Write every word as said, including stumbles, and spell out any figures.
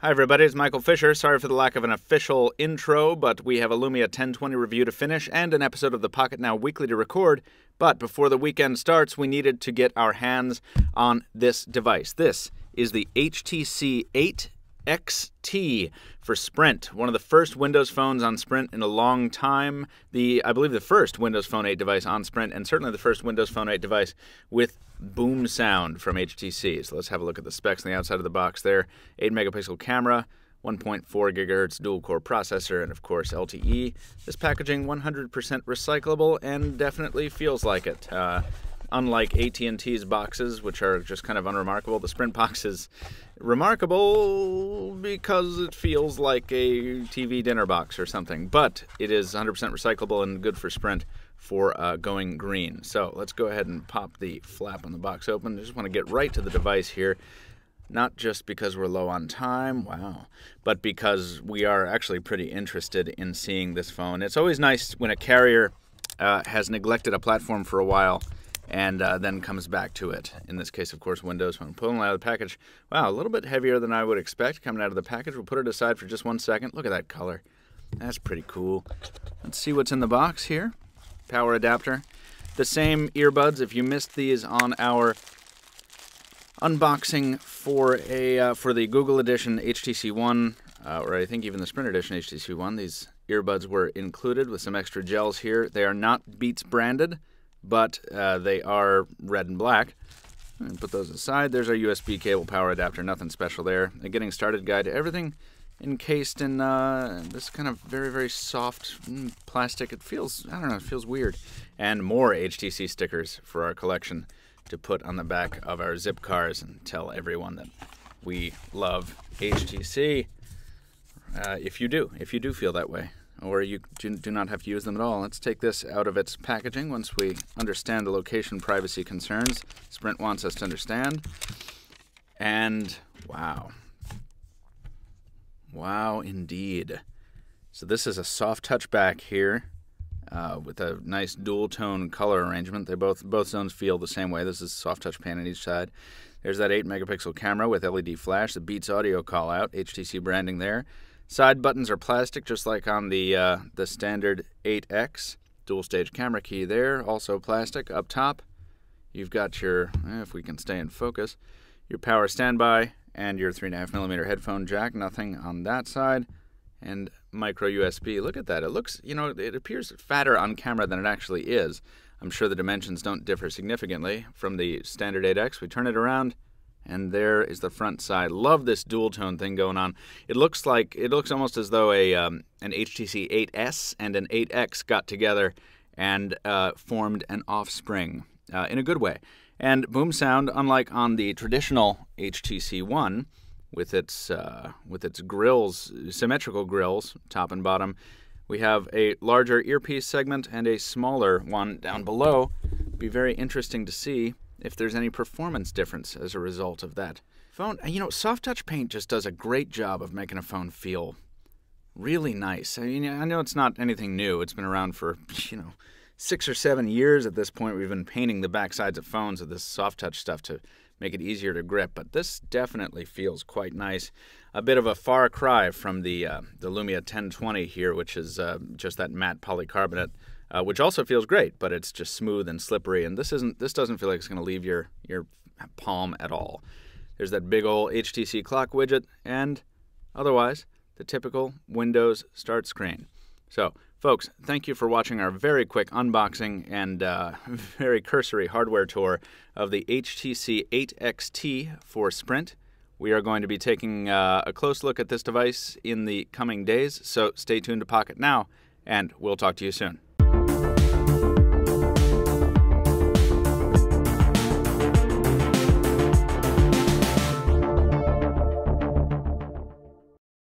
Hi everybody, it's Michael Fisher. Sorry for the lack of an official intro, but we have a Lumia ten twenty review to finish and an episode of the Pocket Now Weekly to record. But before the weekend starts, we needed to get our hands on this device. This is the H T C eight X T for Sprint, one of the first Windows phones on Sprint in a long time. The I believe the first Windows Phone eight device on Sprint, and certainly the first Windows Phone eight device with boom sound from H T C. So let's have a look at the specs on the outside of the box there. eight megapixel camera, one point four gigahertz dual-core processor, and of course L T E. This packaging one hundred percent recyclable and definitely feels like it. Uh, Unlike A T and T's boxes, which are just kind of unremarkable, the Sprint box is remarkable because it feels like a T V dinner box or something. But it is one hundred percent recyclable and good for Sprint for uh, going green. So let's go ahead and pop the flap on the box open. I just want to get right to the device here. Not just because we're low on time, wow, but because we are actually pretty interested in seeing this phone. It's always nice when a carrier uh, has neglected a platform for a while and uh, then comes back to it. In this case, of course, Windows Phone. Pulling out of the package, wow, a little bit heavier than I would expect coming out of the package. We'll put it aside for just one second. Look at that color. That's pretty cool. Let's see what's in the box here. Power adapter. The same earbuds, if you missed these on our unboxing for a uh, for the Google Edition H T C One, uh, or I think even the Sprint Edition H T C One, these earbuds were included with some extra gels here. They are not Beats branded, but uh, they are red and black. And put those aside. There's our U S B cable, power adapter, nothing special there. A getting started guide, everything encased in uh, this kind of very, very soft plastic. It feels, I don't know, it feels weird. And more H T C stickers for our collection to put on the back of our zip cars and tell everyone that we love H T C. Uh, if you do, if you do feel that way, or you do not have to use them at all. Let's take this out of its packaging once we understand the location privacy concerns Sprint wants us to understand. And wow. Wow, indeed. So this is a soft touchback here uh, with a nice dual-tone color arrangement. They both, both zones feel the same way. This is a soft touch pan on each side. There's that eight megapixel camera with L E D flash, the Beats audio call-out, H T C branding there. Side buttons are plastic, just like on the uh, the standard eight X. Dual-stage camera key there, also plastic. Up top, you've got your, if we can stay in focus, your power standby and your three point five millimeter headphone jack. Nothing on that side. And micro U S B. Look at that. It looks, you know, it appears fatter on camera than it actually is. I'm sure the dimensions don't differ significantly from the standard eight X. We turn it around, and there is the front side. Love this dual tone thing going on. It looks like, it looks almost as though a um, an H T C eight S and an eight X got together and uh, formed an offspring uh, in a good way. And boom sound, unlike on the traditional H T C One, with its uh, with its grills, symmetrical grills, top and bottom, we have a larger earpiece segment and a smaller one down below. Be very interesting to see if there's any performance difference as a result of that. Phone, you know, soft touch paint just does a great job of making a phone feel really nice. I mean, I know it's not anything new. It's been around for, you know, six or seven years at this point. We've been painting the backsides of phones with this soft touch stuff to make it easier to grip, but this definitely feels quite nice. A bit of a far cry from the, uh, the Lumia ten twenty here, which is uh, just that matte polycarbonate, Uh, which also feels great, but it's just smooth and slippery, and this isn't. This doesn't feel like it's going to leave your, your palm at all. There's that big old H T C clock widget, and otherwise, the typical Windows start screen. So, folks, thank you for watching our very quick unboxing and uh, very cursory hardware tour of the H T C eight X T for Sprint. We are going to be taking uh, a close look at this device in the coming days, so stay tuned to Pocket Now, and we'll talk to you soon.